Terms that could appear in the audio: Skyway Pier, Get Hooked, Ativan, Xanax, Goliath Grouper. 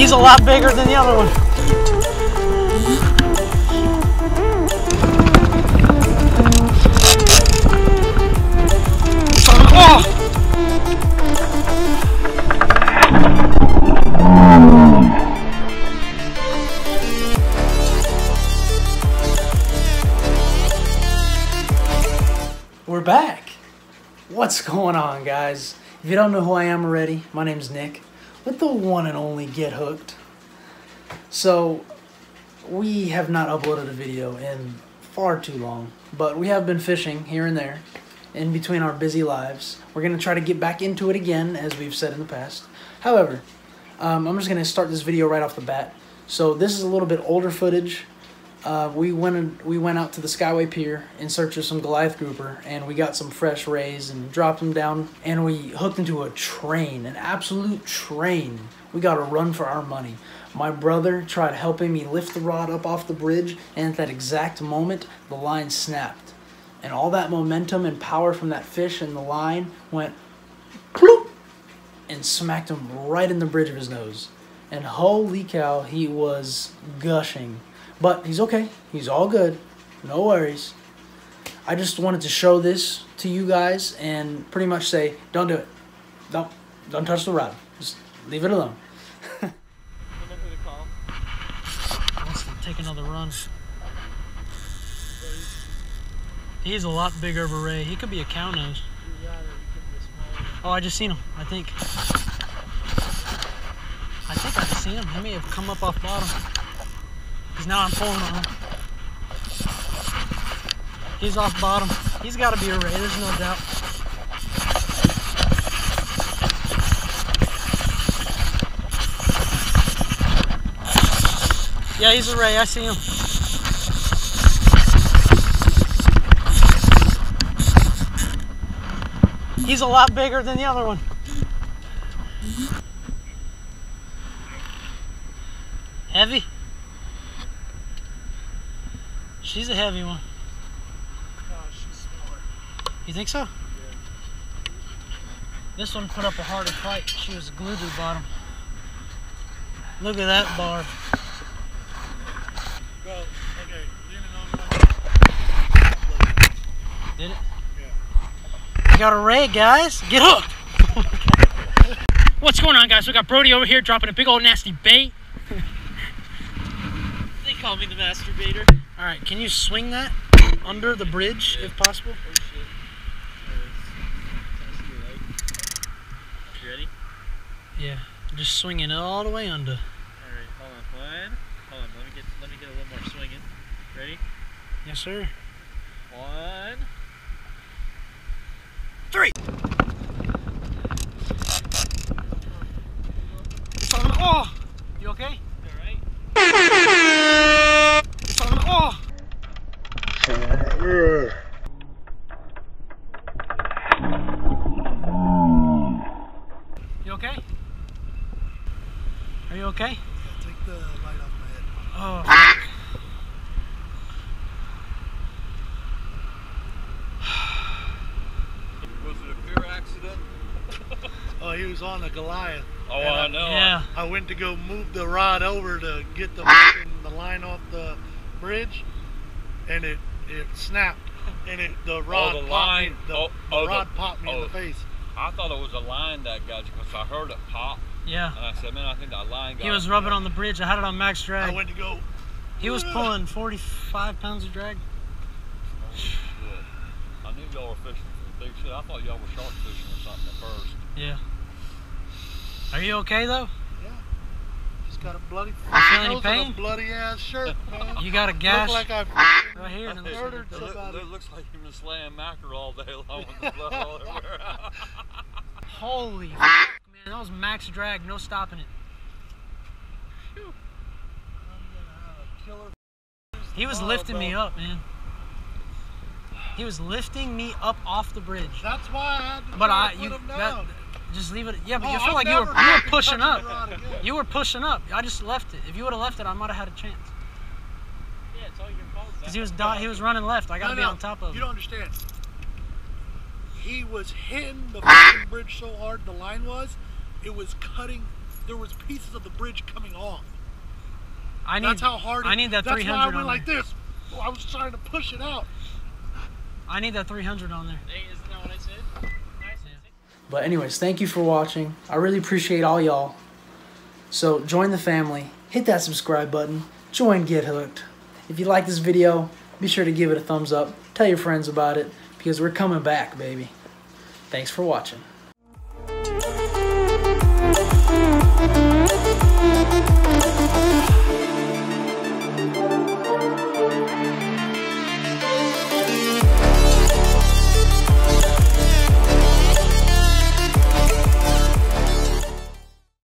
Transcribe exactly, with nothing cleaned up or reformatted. He's a lot bigger than the other one. We're back. What's going on, guys? If you don't know who I am already, my name's Nick with the one and only Get Hooked. So we have not uploaded a video in far too long, but we have been fishing here and there in between our busy lives. We're gonna try to get back into it again, as we've said in the past. However, um, I'm just gonna start this video right off the bat. So this is a little bit older footage. Uh, we went we went out to the Skyway Pier in search of some Goliath grouper, and we got some fresh rays and dropped them down, and we hooked into a train, an absolute train. We got a run for our money. My brother tried helping me lift the rod up off the bridge, and at that exact moment, the line snapped. And all that momentum and power from that fish and the line went ploop and smacked him right in the bridge of his nose. And holy cow, he was gushing. But he's okay. He's all good. No worries. I just wanted to show this to you guys and pretty much say, don't do it. Don't, don't touch the rod. Just leave it alone. Let's take another run. He's a lot bigger of a ray. He could be a cow nose. Oh, I just seen him, I think. I think I just seen him. He may have come up off bottom. Because now I'm pulling on him. He's off bottom. He's got to be a ray, there's no doubt. Yeah, he's a ray, I see him. He's a lot bigger than the other one. Heavy? She's a heavy one. No, she's smaller. You think so? Yeah. This one put up a harder fight. She was glued to the bottom. Look at that bar. Well, okay. Leaning on. Did it? Yeah. We got a ray, guys. Get hooked. What's going on, guys? We got Brody over here dropping a big old nasty bait. They call me the masturbator. All right, can you swing that under the bridge, yeah, if possible? Oh, shit. You ready? Yeah, just swing it all the way under. All right, hold on, one. Hold on, let me get, let me get a little more swinging. Ready? Yes, sir. One. Three. Oh, you okay? You okay? Are you okay? Yeah, take the light off my head. Oh. Ah. Was it a pure accident? Oh, he was on the Goliath. Oh, I, I know. Yeah. I went to go move the rod over to get the, the line off the bridge, and it it snapped, and it the rod oh, the line, popped me, the, oh, oh, the rod the, popped me oh. in the face. I thought it was a line that got you because I heard it pop. Yeah. And I said, man, I think that line got He was rubbing on the bridge. I had it on max drag. I went to go. He was pulling forty-five pounds of drag. Oh, shit. I knew y'all were fishing for big shit. I thought y'all were shark fishing or something at first. Yeah. Are you okay, though? Yeah. Just got a bloody... You feel any pain? A bloody-ass shirt, man. You got a gash? Look like I... Right here. And it murdered somebody. It looks like you've been slaying mackerel all day long with the blood all everywhere. Holy fuck, man, that was max drag, no stopping it. I'm gonna have a killer. He was lifting me up, man. He was lifting me up off the bridge. That's why I had to but I, put you, him down. That, just leave it. Yeah, but oh, you feel I've like you were, you were pushing up. You were pushing up. I just left it. If you would have left it, I might have had a chance. Yeah, it's all your fault. Because he was he was running left. I got to no, no, be on top of him. You don't understand. He was hitting the fucking bridge so hard, the line was, it was cutting there was pieces of the bridge coming off. I need, that's how hard it, I need that three hundred that's why I went on like there. This. Well, I was trying to push it out. I need that three hundred on there. Hey, isn't that what I said? Nice. But anyways, thank you for watching. I really appreciate all y'all. So join the family. Hit that subscribe button. Join Get Hooked. If you like this video, be sure to give it a thumbs up. Tell your friends about it because we're coming back, baby. Thanks for watching.